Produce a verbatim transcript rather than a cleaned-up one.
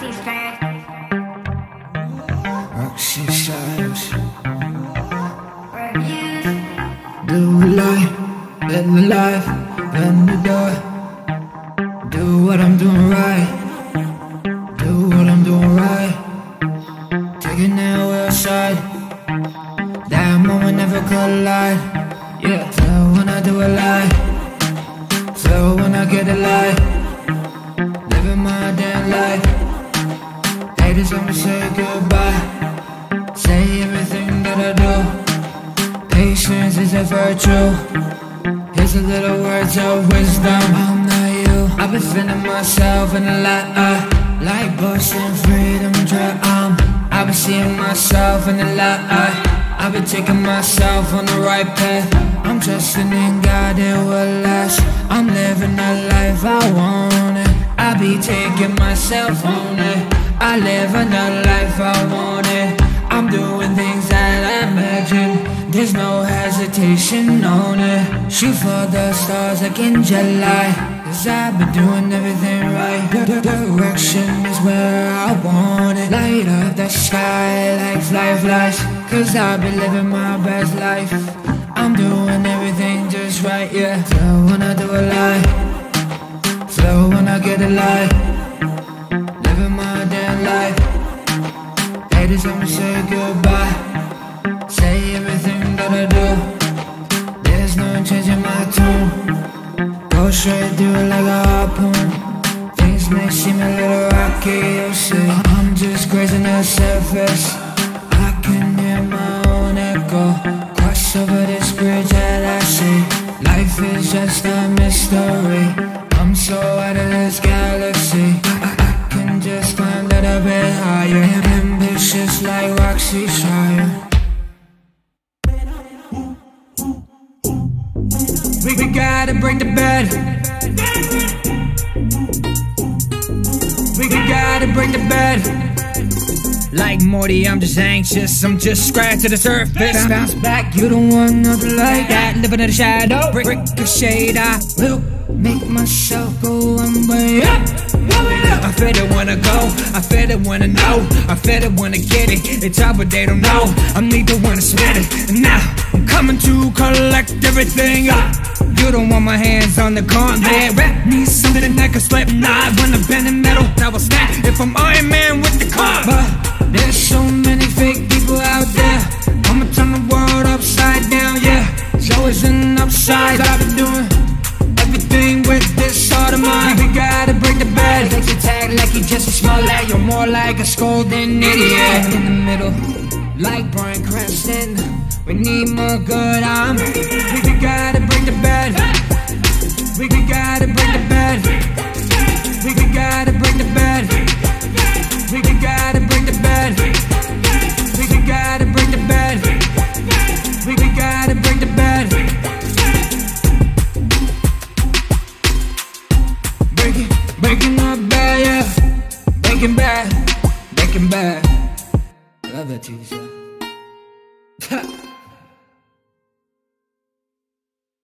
Roxy Striar. Roxy Striar's reviews. Do a lie, bend the life, bend the door. Do what I'm doing right. Do what I'm doing right. Taking that world side. That moment never collide. Yeah, so when I do a lie, so when I get a lie. Living my damn life. Haters let me say goodbye. Say everything that I do. Patience is a virtue. Here's a little words of wisdom. I'm not you. I've been feeling myself in a lot. I like bursting freedom dry. Um, I've been seeing myself in a lot. I, I've been taking myself on the right path. I'm trusting in God, it will last. I'm living the life I want it. I be taking myself on it. I live another life I want it. I'm doing things that I imagine. There's no hesitation on it. Shoot for the stars like in July. Cause I've been doing everything right. The direction is where I want it. Light up the sky like fly flies. Cause I've been living my best life. I'm doing everything just right, yeah. So when I do a lie, flow when I get a light. Living my damn life. Haters let me say goodbye. Say everything that I do. There's no changing my tune. Go straight through it like a harpoon. Things may seem a little rocky, you see. I'm just grazing the surface. I can hear my own echo. Cross over this bridge that I see. Life is just a mystery. I'm so out of this galaxy. I, I, I can just climb that a bit higher. Ambitious like Roxy Striar. We, we gotta break the bed. We, we gotta break the bed. Like Morty, I'm just anxious. I'm just scratching to the surface. Bounce back, you don't want nothing like that. Living in the shadow, brick of shade. I will make myself go one way up, up. I feel it wanna go, I feel it wanna know, I feel it wanna get it. It's all but they don't know, I'm the one to spit it. And now, I'm coming to collect everything up. You don't want my hands on the gauntlet. Wrap me something that can slip. Nah, when I'm bending metal, I will snap if I'm Iron Man with the car. But there's so many fake people out there. I'ma turn the world upside down, yeah. It's always an upside. I've been doing everything with this heart of mine. We gotta break the bed. Take your tag like you just a small lad. You're more like a scolding idiot. In the middle, like Bryan Cranston. We need more good arm. We gotta break the bed. We gotta break the bed. We gotta break the bed. We gotta break the bed. We gotta break the bed. We gotta break the bed. Breaking up bad, yeah. Breaking bad, breaking bad. I love that T V show.